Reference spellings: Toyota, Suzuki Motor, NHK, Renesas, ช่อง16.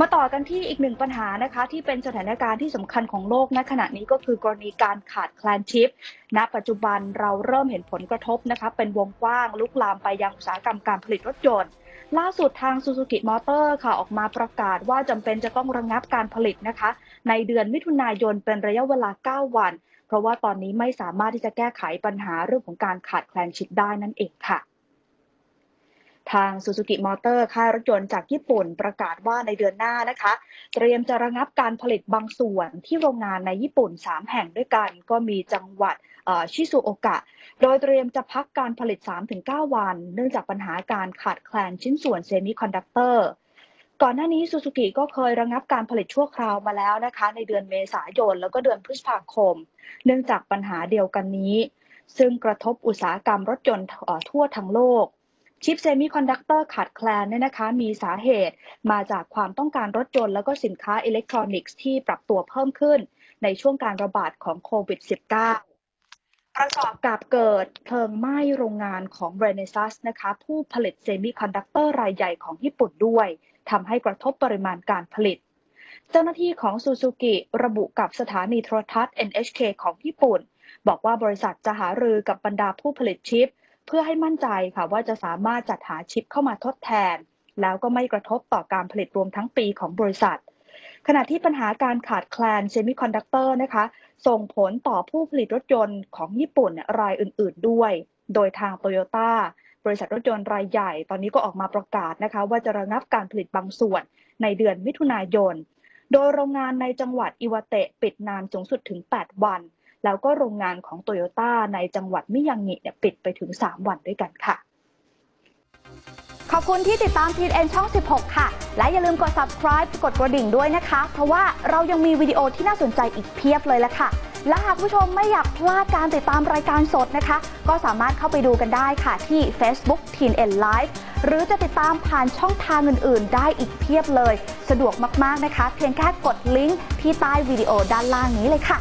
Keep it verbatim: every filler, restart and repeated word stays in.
มาต่อกันที่อีกหนึ่งปัญหานะคะที่เป็นสถานการณ์ที่สำคัญของโลกณขณะนี้ก็คือกรณีการขาดแคลนชิปณปัจจุบันเราเริ่มเห็นผลกระทบนะคะเป็นวงกว้างลุกลามไปยังอุตสาหกรรมการผลิตรถยนต์ล่าสุดทาง Suzuki Motor ค่ะออกมาประกาศว่าจำเป็นจะต้องระงับการผลิตนะคะในเดือนมิถุนายนเป็นระยะเวลาเก้าวันเพราะว่าตอนนี้ไม่สามารถที่จะแก้ไขปัญหาเรื่องของการขาดแคลนชิปได้นั่นเองค่ะทาง Suzuki Motor ค่ายรถยนต์จากญี่ปุ่นประกาศว่าในเดือนหน้านะคะเตรียมจะระงับการผลิตบางส่วนที่โรงงานในญี่ปุ่นสามแห่งด้วยกันก็มีจังหวัดชิซูโอกะโดยเตรียมจะพักการผลิต สามถึงเก้า วันเนื่องจากปัญหาการขาดแคลนชิ้นส่วนเซมิคอนดักเตอร์ก่อนหน้านี้ Suzuki ก็เคยระงับการผลิตชั่วคราวมาแล้วนะคะในเดือนเมษายนแล้วก็เดือนพฤษภาคมเนื่องจากปัญหาเดียวกันนี้ซึ่งกระทบอุตสาหกรรมรถยนต์ทั่วทั้งโลกชิปเซมิคอนดักเตอร์ขาดแคลนเนี่ยนะคะมีสาเหตุมาจากความต้องการรถยนต์แล้วก็สินค้าอิเล็กทรอนิกส์ที่ปรับตัวเพิ่มขึ้นในช่วงการระบาดของโควิด สิบเก้า ประกอบกับเกิดเพลิงไหม้โรงงานของ เรเนซัส นะคะผู้ผลิตเซมิคอนดักเตอร์รายใหญ่ของญี่ปุ่นด้วยทำให้กระทบปริมาณการผลิตเจ้าหน้าที่ของ Suzuki ระบุกับสถานีโทรทัศน์ เอ็น เอช เค ของญี่ปุ่นบอกว่าบริษัทจะหารือกับบรรดาผู้ผลิตชิปเพื่อให้มั่นใจค่ะว่าจะสามารถจัดหาชิปเข้ามาทดแทนแล้วก็ไม่กระทบต่อการผลิตรวมทั้งปีของบริษัทขณะที่ปัญหาการขาดแคลนเซมิคอนดักเตอร์นะคะส่งผลต่อผู้ผลิตรถยนต์ของญี่ปุ่นรายอื่นๆด้วยโดยทาง โตโยต้า บริษัทรถยนต์รายใหญ่ตอนนี้ก็ออกมาประกาศนะคะว่าจะระงับการผลิตบางส่วนในเดือนมิถุนายนโดยโรงงานในจังหวัดอิวาเตะปิดนานสูงสุดถึงแปดวันแล้วก็โรงงานของ โตโยต้า ในจังหวัดมิยางิเนี่ยปิดไปถึงสามวันด้วยกันค่ะขอบคุณที่ติดตาม ที เอ็น ช่องสิบหกค่ะและอย่าลืมกด ซับสไครบ์ กดกระดิ่งด้วยนะคะเพราะว่าเรายังมีวิดีโอที่น่าสนใจอีกเพียบเลยละค่ะและหากผู้ชมไม่อยากพลาดการติดตามรายการสดนะคะก็สามารถเข้าไปดูกันได้ค่ะที่ เฟซบุ๊ก ที เอ็น ไลฟ์ หรือจะติดตามผ่านช่องทางอื่นๆได้อีกเพียบเลยสะดวกมากๆนะคะเพียงแค่กดลิงก์ที่ใต้วิดีโอด้านล่างนี้เลยค่ะ